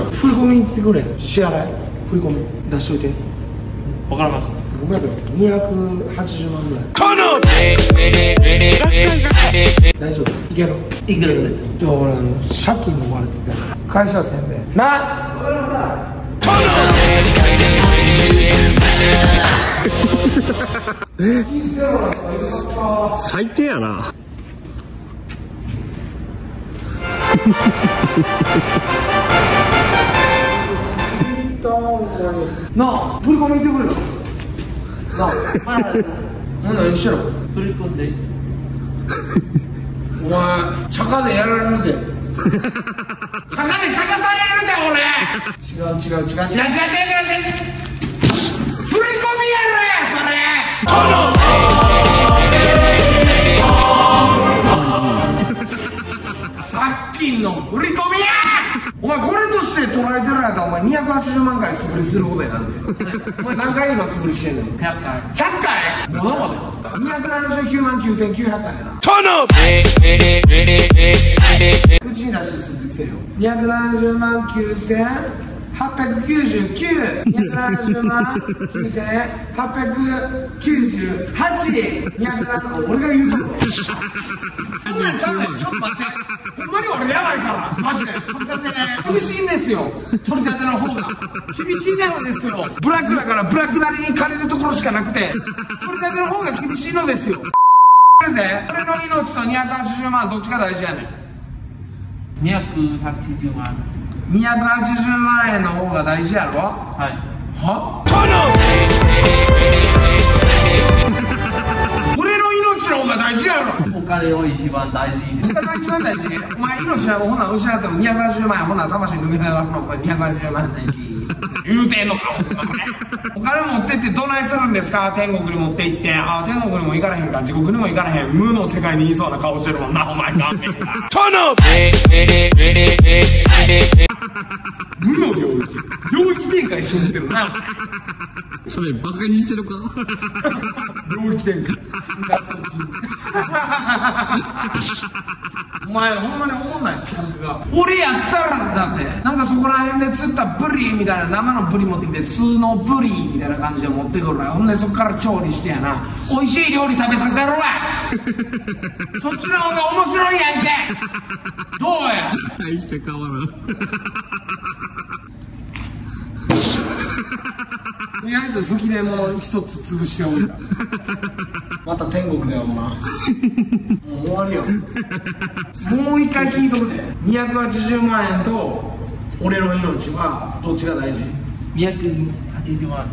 ん、振り込みに来てくれ、支払い振り込み出しといて。分からなかった。僕らでも280万ぐらい。大丈夫、いけるいけるです。じゃあ俺借金も割れてて会社はせんべいな。分かりました。最低やな。なあ、振り込み行ってくれよ。なあ、何してろ。振り込んで。お前、茶化でやられるぜ。茶化で茶化されるぜ、俺。違う違う違う違う違う違う違う違う。振り込みやろや、それ。借金の振り込みや。お前これとして捉えてるんやったらお前280万回素振りすることやなんで。お前何回今素振りしてんの？100回。100回？何まで279万9900回やな。口に出して素振りせよ。270万9899 270万9898 270。俺が言うとこちょっと待って、ほんまに俺やばいから、マジで取り立てね厳しいんですよ。取り立ての方が厳しいのですよ。ブラックだからブラックなりに借りるところしかなくて、取り立ての方が厳しいのですよ。俺の命と280万どっちが大事やねん。280万280万円の方が大事やろ。はいは俺の命の方が大事やろ。お金を一番大事。お金が一番大事。お前命はほな失っても280万円、ほな魂抜けながらの280万大事言うてんのか。お金持ってってどないするんですか。天国に持って行って、ああ天国にも行かれへんか地獄にも行かれへん無の世界にいそうな顔してるもんなお前が。無の領域、領域展開しようってるな。それバカにしてるか。領域展開。お前ほんまに思んない企画が。俺やったらだぜ。なんかそこら辺で釣ったブリみたいな、生のブリ持ってきて素のブリみたいな感じで持ってくるな。ほんでそっから調理してやな、美味しい料理食べさせろわ。そっちの方が面白いやんけ。どうや。大して変わらん。とりあえず吹き出物一つ潰しておいた。また天国だよお前。もう終わりよ。もう一回聞いとくで。280万円と俺の命はどっちが大事？280万。